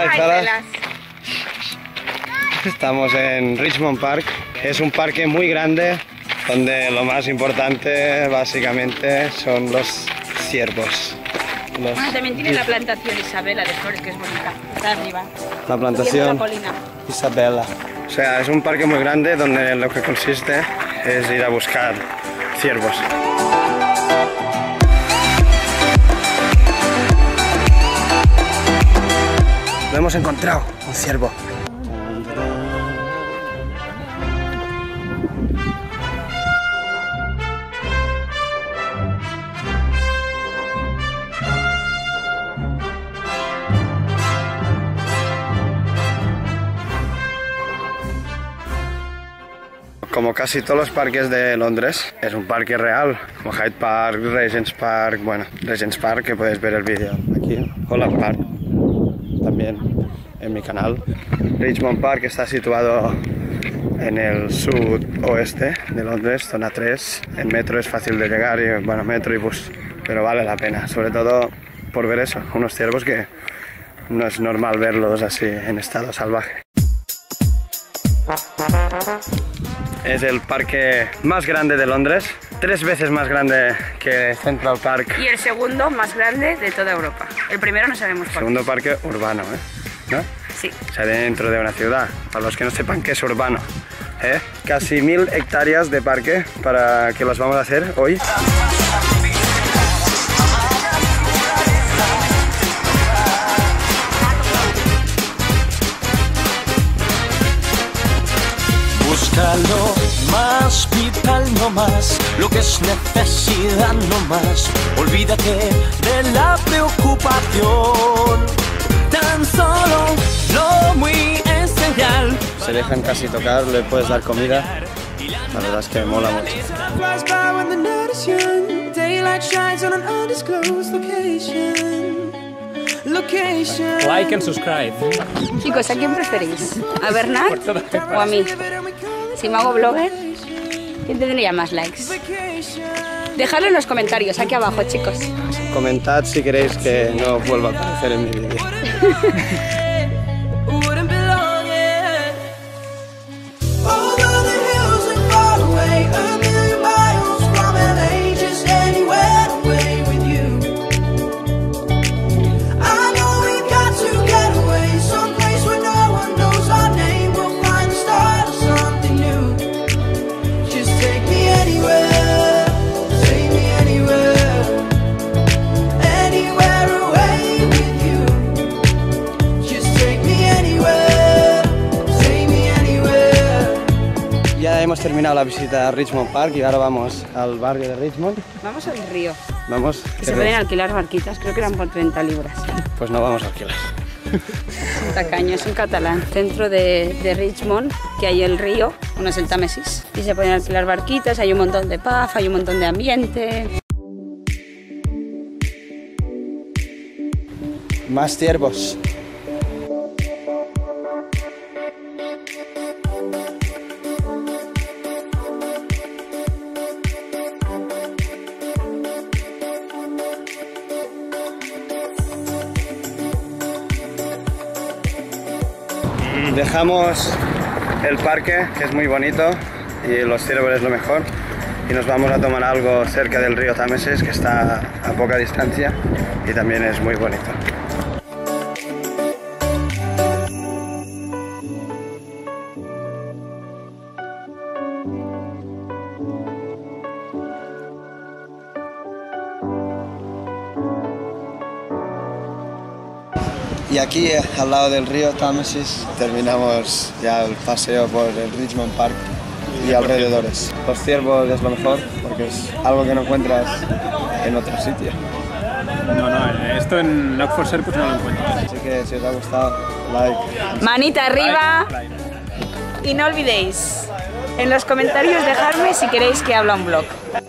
Hi fellas. Estamos en Richmond Park, es un parque muy grande donde lo más importante básicamente son los ciervos. Bueno, también tiene la plantación Isabela de flores, que es bonita, está arriba. La plantación Isabela. O sea, es un parque muy grande donde lo que consiste es ir a buscar ciervos. Lo hemos encontrado, un ciervo. Como casi todos los parques de Londres, es un parque real, como Hyde Park, Regent's Park, bueno, Regent's Park, que podéis ver el vídeo aquí, o la Park, también en mi canal. Richmond Park está situado en el sudoeste de Londres, zona 3, en metro es fácil de llegar, y bueno, metro y bus, pero vale la pena, sobre todo por ver eso, unos ciervos que no es normal verlos así en estado salvaje. Es el parque más grande de Londres, 3 veces más grande que Central Park. Y el segundo más grande de toda Europa. El primero no sabemos cuál. El segundo parque urbano, ¿eh? ¿No? Sí. O sea, dentro de una ciudad, para los que no sepan qué es urbano, ¿eh? Casi 1000 hectáreas de parque para que las vamos a hacer hoy. Búscalo más, vital no más, lo que es necesidad no más, olvídate de la preocupación, tan solo lo muy esencial. Se dejan casi tocar, le puedes dar comida, la verdad es que me mola mucho. Like and subscribe. Chicos, ¿a quién preferís? ¿A Bernard o a mí? Si me hago blogger, ¿quién tendría más likes? Dejadlo en los comentarios, aquí abajo, chicos. Comentad si queréis que no vuelva a aparecer en mi vídeo. Hemos terminado la visita a Richmond Park y ahora vamos al barrio de Richmond. Vamos al río. Vamos. Que se pueden alquilar barquitas, creo que eran por 30 libras. Pues no vamos a alquilar. Es un tacaño, es un catalán. Centro de Richmond, que hay el río, uno es el Támesis. Y se pueden alquilar barquitas, hay un montón de pub, hay un montón de ambiente. Más ciervos. Dejamos el parque, que es muy bonito y los ciervos es lo mejor, y nos vamos a tomar algo cerca del río Támesis, que está a poca distancia y también es muy bonito. Y aquí, al lado del río Támesis, terminamos ya el paseo por el Richmond Park y alrededores. Los ciervos es lo mejor, porque es algo que no encuentras en otro sitio. No, esto en Oxfordshire pues no lo encuentras. Así que si os ha gustado, like. Manita arriba. Like. Y no olvidéis, en los comentarios dejarme si queréis que hable un vlog.